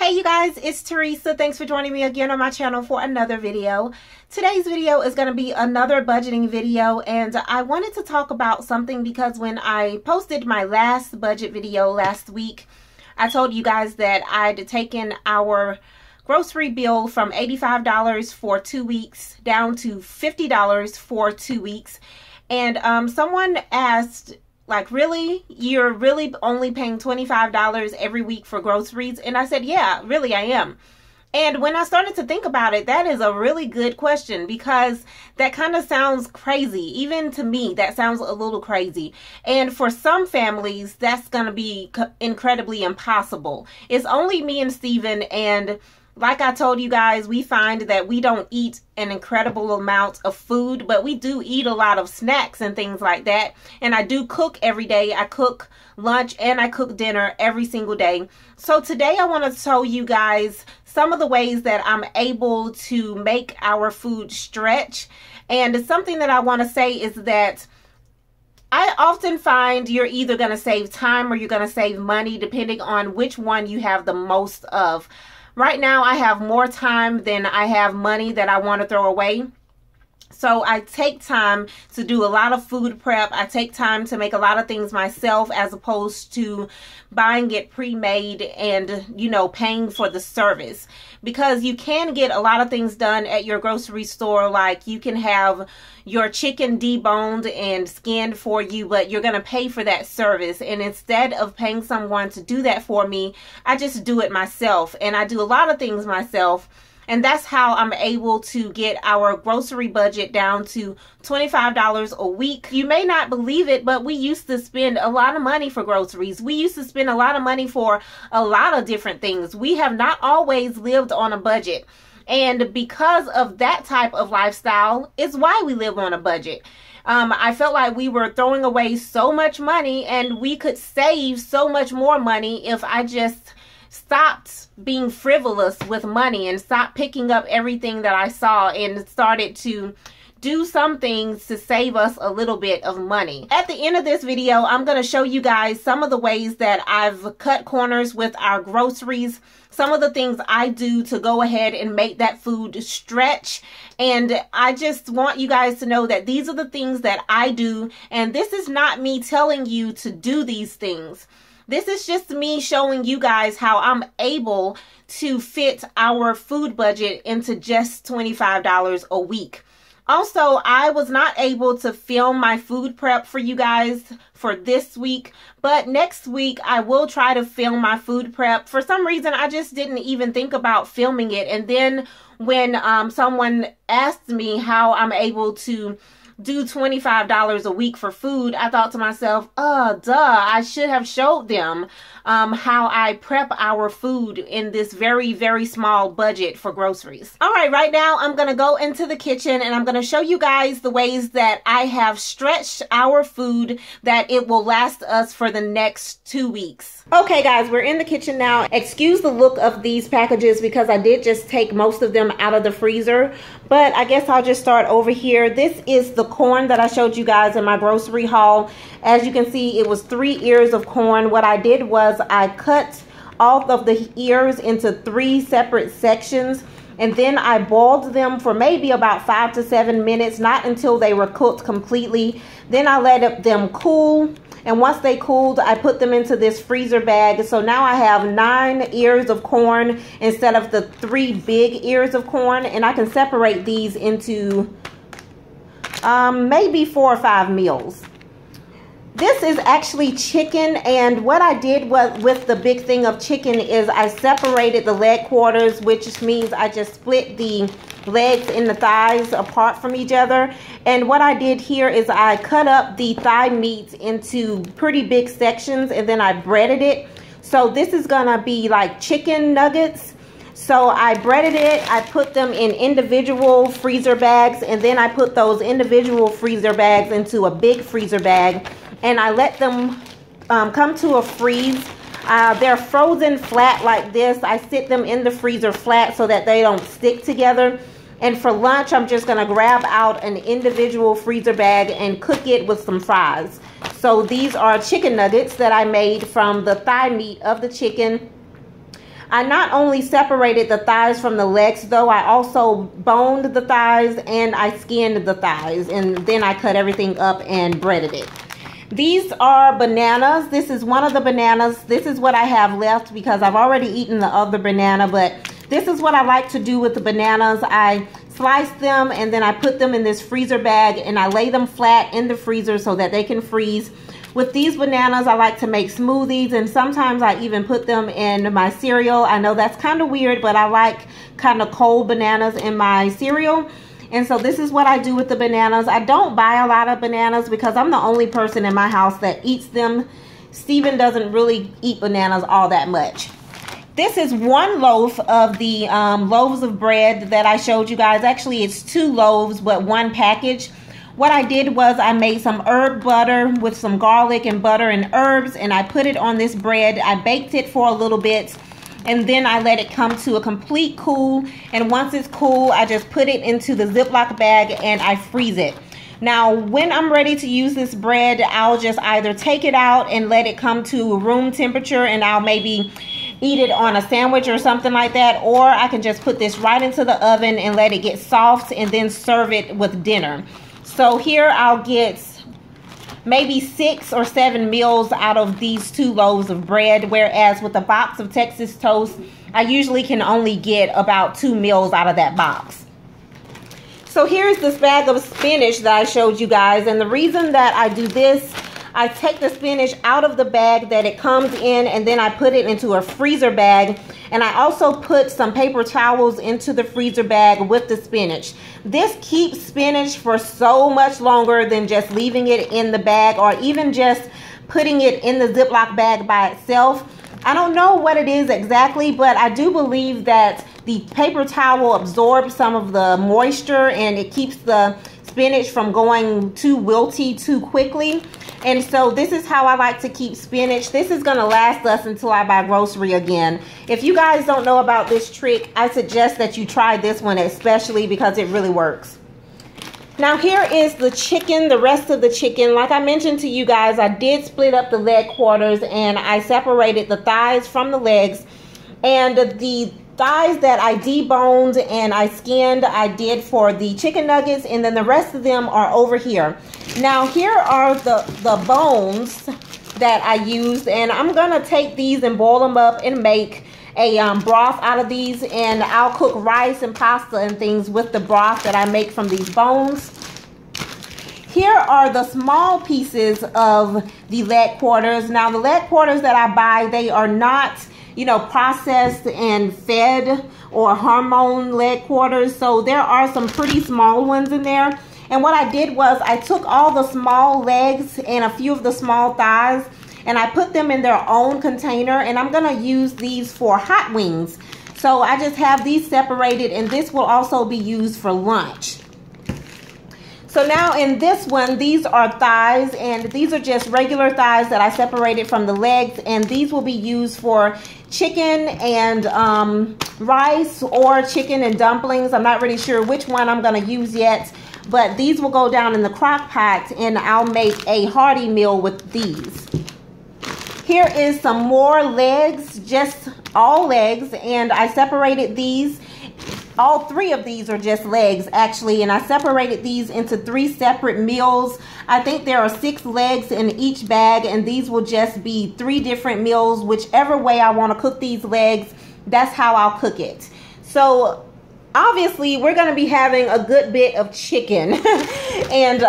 Hey you guys, it's Teresa. Thanks for joining me again on my channel for another video. Today's video is going to be another budgeting video, and I wanted to talk about something because when I posted my last budget video last week, I told you guys that I'd taken our grocery bill from $85 for 2 weeks down to $50 for 2 weeks, and someone asked, like, really? You're really only paying $25 every week for groceries? And I said, yeah, really I am. And when I started to think about it, that is a really good question because that kind of sounds crazy. Even to me, that sounds a little crazy. And for some families, that's going to be incredibly impossible. It's only me and Steven, and like I told you guys, we find that we don't eat an incredible amount of food, but we do eat a lot of snacks and things like that. And I do cook every day. I cook lunch and I cook dinner every single day. So today I want to tell you guys some of the ways that I'm able to make our food stretch. And something that I want to say is that I often find you're either going to save time or you're going to save money, depending on which one you have the most of. Right now, I have more time than I have money that I want to throw away. So I take time to do a lot of food prep. I take time to make a lot of things myself as opposed to buying it pre-made and, you know, paying for the service. Because you can get a lot of things done at your grocery store. Like, you can have your chicken deboned and skinned for you, but you're going to pay for that service. And instead of paying someone to do that for me, I just do it myself. And I do a lot of things myself. And that's how I'm able to get our grocery budget down to $25 a week. You may not believe it, but we used to spend a lot of money for groceries. We used to spend a lot of money for a lot of different things. We have not always lived on a budget. And because of that type of lifestyle, it's why we live on a budget. I felt like we were throwing away so much money, and we could save so much more money if I just stopped being frivolous with money and stopped picking up everything that I saw and started to do some things to save us a little bit of money. At the end of this video, I'm going to show you guys some of the ways that I've cut corners with our groceries, some of the things I do to go ahead and make that food stretch. And I just want you guys to know that these are the things that I do, and this is not me telling you to do these things. This is just me showing you guys how I'm able to fit our food budget into just $25 a week. Also, I was not able to film my food prep for you guys for this week, but next week I will try to film my food prep. For some reason, I just didn't even think about filming it. And then when someone asked me how I'm able to do $25 a week for food, I thought to myself, I should have showed them how I prep our food in this very, very small budget for groceries. All right, right now I'm going to go into the kitchen and I'm going to show you guys the ways that I have stretched our food that it will last us for the next 2 weeks. Okay guys, we're in the kitchen now. Excuse the look of these packages because I did just take most of them out of the freezer, but I guess I'll just start over here. This is the corn that I showed you guys in my grocery haul. As you can see, it was 3 ears of corn. What I did was I cut all of the ears into 3 separate sections, and then I boiled them for maybe about 5 to 7 minutes, not until they were cooked completely. Then I let them cool, and once they cooled, I put them into this freezer bag. So now I have 9 ears of corn instead of the 3 big ears of corn, and I can separate these into maybe 4 or 5 meals. This is actually chicken, and what I did was with the big thing of chicken is I separated the leg quarters, which means I just split the legs and the thighs apart from each other. And what I did here is I cut up the thigh meat into pretty big sections, and then I breaded it. So this is gonna be like chicken nuggets. So I breaded it, I put them in individual freezer bags, and then I put those individual freezer bags into a big freezer bag, and I let them come to a freeze. They're frozen flat like this. I sit them in the freezer flat so that they don't stick together. And for lunch, I'm just gonna grab out an individual freezer bag and cook it with some fries. So these are chicken nuggets that I made from the thigh meat of the chicken. I not only separated the thighs from the legs, though, I also boned the thighs and I skinned the thighs, and then I cut everything up and breaded it. These are bananas. This is one of the bananas. This is what I have left because I've already eaten the other banana, but this is what I like to do with the bananas. I slice them and then I put them in this freezer bag and I lay them flat in the freezer so that they can freeze. With these bananas, I like to make smoothies, and sometimes I even put them in my cereal. I know that's kind of weird, but I like kind of cold bananas in my cereal. And so this is what I do with the bananas. I don't buy a lot of bananas because I'm the only person in my house that eats them. Steven doesn't really eat bananas all that much. This is one loaf of the loaves of bread that I showed you guys. Actually, it's 2 loaves, but one package. What I did was I made some herb butter with some garlic and butter and herbs, and I put it on this bread. I baked it for a little bit, and then I let it come to a complete cool. And once it's cool, I just put it into the Ziploc bag and I freeze it. Now, when I'm ready to use this bread, I'll just either take it out and let it come to room temperature, and I'll maybe eat it on a sandwich or something like that, or I can just put this right into the oven and let it get soft and then serve it with dinner. So here I'll get maybe 6 or 7 meals out of these 2 loaves of bread, whereas with a box of Texas toast, I usually can only get about 2 meals out of that box. So here's this bag of spinach that I showed you guys, and the reason that I do this, I take the spinach out of the bag that it comes in, and then I put it into a freezer bag, and I also put some paper towels into the freezer bag with the spinach. This keeps spinach for so much longer than just leaving it in the bag or even just putting it in the Ziploc bag by itself. I don't know what it is exactly, but I do believe that the paper towel absorbs some of the moisture and it keeps the spinach from going too wilty too quickly. And so this is how I like to keep spinach. This is going to last us until I buy grocery again. If you guys don't know about this trick, I suggest that you try this one especially because it really works. Now here is the chicken, the rest of the chicken. Like I mentioned to you guys, I did split up the leg quarters and I separated the thighs from the legs. And the thighs that I deboned and I skinned, I did for the chicken nuggets, and then the rest of them are over here. Now here are the bones that I used, and I'm gonna take these and boil them up and make a broth out of these, and I'll cook rice and pasta and things with the broth that I make from these bones. Here are the small pieces of the leg quarters. Now the leg quarters that I buy, they are not, you know, processed and fed or hormone leg quarters. So there are some pretty small ones in there. And what I did was I took all the small legs and a few of the small thighs and I put them in their own container, and I'm gonna use these for hot wings. So I just have these separated, and this will also be used for lunch. So now in this one, these are thighs, and these are just regular thighs that I separated from the legs, and these will be used for chicken and rice or chicken and dumplings. I'm not really sure which one I'm gonna use yet, but these will go down in the crock pot and I'll make a hearty meal with these. Here is some more legs, just all legs, and I separated these. All 3 of these are just legs actually, and I separated these into 3 separate meals. I think there are 6 legs in each bag, and these will just be 3 different meals. Whichever way I want to cook these legs, that's how I'll cook it. So obviously we're going to be having a good bit of chicken and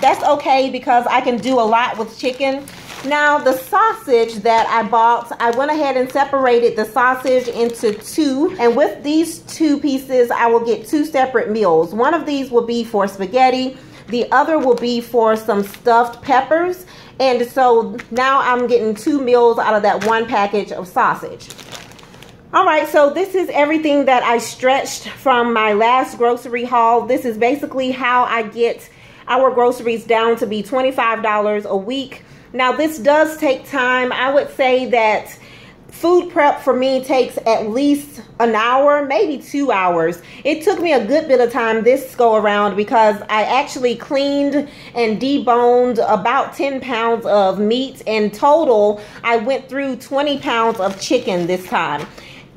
that's okay because I can do a lot with chicken. Now the sausage that I bought, I went ahead and separated the sausage into 2, and with these 2 pieces I will get 2 separate meals. One of these will be for spaghetti, the other will be for some stuffed peppers, and so now I'm getting 2 meals out of that one package of sausage. Alright, so this is everything that I stretched from my last grocery haul. This is basically how I get our groceries down to be $25 a week. Now this does take time. I would say that food prep for me takes at least an hour, maybe 2 hours. It took me a good bit of time this go around because I actually cleaned and deboned about 10 pounds of meat. In total, I went through 20 pounds of chicken this time.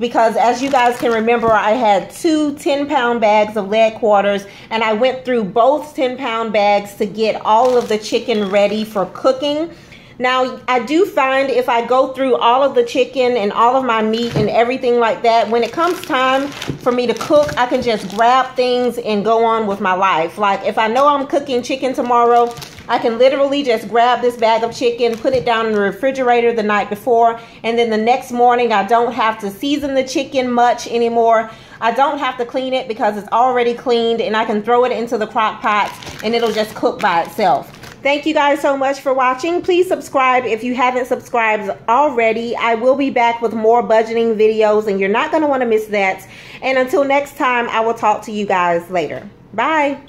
because as you guys can remember, I had two 10-pound bags of lead quarters, and I went through both 10-pound bags to get all of the chicken ready for cooking. Now, I do find if I go through all of the chicken and all of my meat and everything like that, when it comes time for me to cook, I can just grab things and go on with my life. Like if I know I'm cooking chicken tomorrow, I can literally just grab this bag of chicken, put it down in the refrigerator the night before, and then the next morning I don't have to season the chicken much anymore. I don't have to clean it because it's already cleaned, and I can throw it into the crock pot and it'll just cook by itself. Thank you guys so much for watching. Please subscribe if you haven't subscribed already. I will be back with more budgeting videos, and you're not going to want to miss that. And until next time, I will talk to you guys later. Bye.